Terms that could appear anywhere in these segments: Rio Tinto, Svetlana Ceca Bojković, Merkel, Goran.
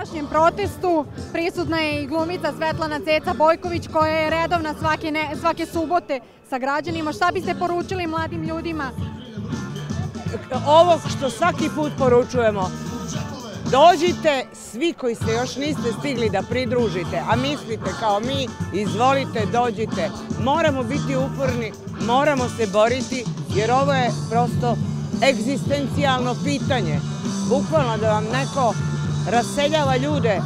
današnjem protestu prisutna je i glumica Svetlana Ceca Bojković koja je redovna svake subote sa građanima. Šta biste poručili mladim ljudima? Ovo što svaki put poručujemo, dođite svi koji se još niste stigli da pridružite, a mislite kao mi, izvolite, dođite. Moramo biti uporni, moramo se boriti jer ovo je prosto egzistencijalno pitanje. Bukvalno da vam neko raseljava ljude,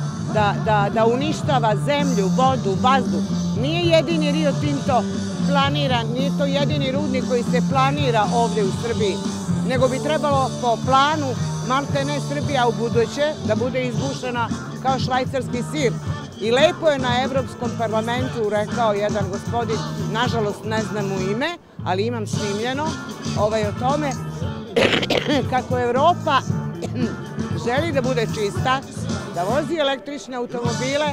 da uništava zemlju, vodu, vazduh. Nije jedini Rio Tinto planiran, nije to jedini rudnik koji se planira ovdje u Srbiji, nego bi trebalo po planu maltene Srbija u buduće da bude izbušena kao švajcarski sir. I lepo je na Evropskom parlamentu rekao jedan gospodin, nažalost ne znam mu ime, ali imam snimljeno o tome kako Evropa želi da bude čista, da vozi električne automobile,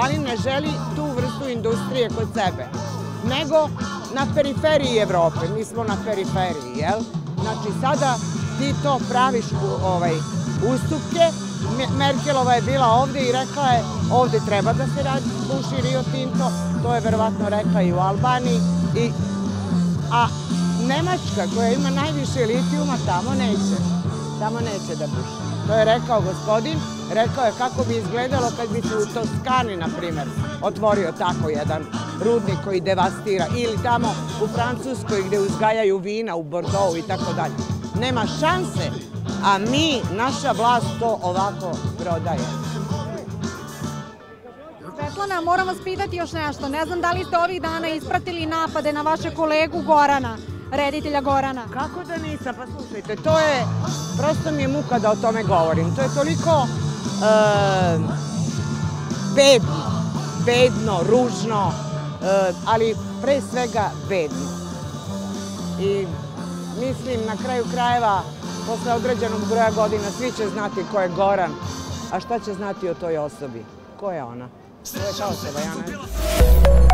ali ne želi tu vrstu industrije kod sebe, nego na periferiji Evrope. Mi smo na periferiji, jel? Znači, sada ti to praviš ustupke. Merkelova je bila ovdje i rekla je ovdje treba da se radi buši Rio Tinto, to je verovatno rekla i u Albaniji. A Nemačka koja ima najviše litijuma tamo neće da buši. To je rekao gospodin, rekao je kako bi izgledalo kad bi se u Toskani, na primjer, otvorio tako jedan rudnik koji devastira, ili tamo u Francuskoj gdje uzgajaju vina u Bordeaux i tako dalje. Nema šanse, a naša vlast to ovako prodaje. Svetlana, moram vas pitati još nešto. Ne znam da li ste ovih dana ispratili napade na vaše kolegu Gorana, reditelja Gorana. Kako da nisam? Pa slušajte, to je, prosto mi je muka da o tome govorim. To je toliko bedno, ružno, ali pre svega bedno. I mislim, na kraju krajeva, posle određenog broja godina, svi će znati ko je Goran, a šta će znati o toj osobi? Ko je ona? To je ta osoba, ja ne znam.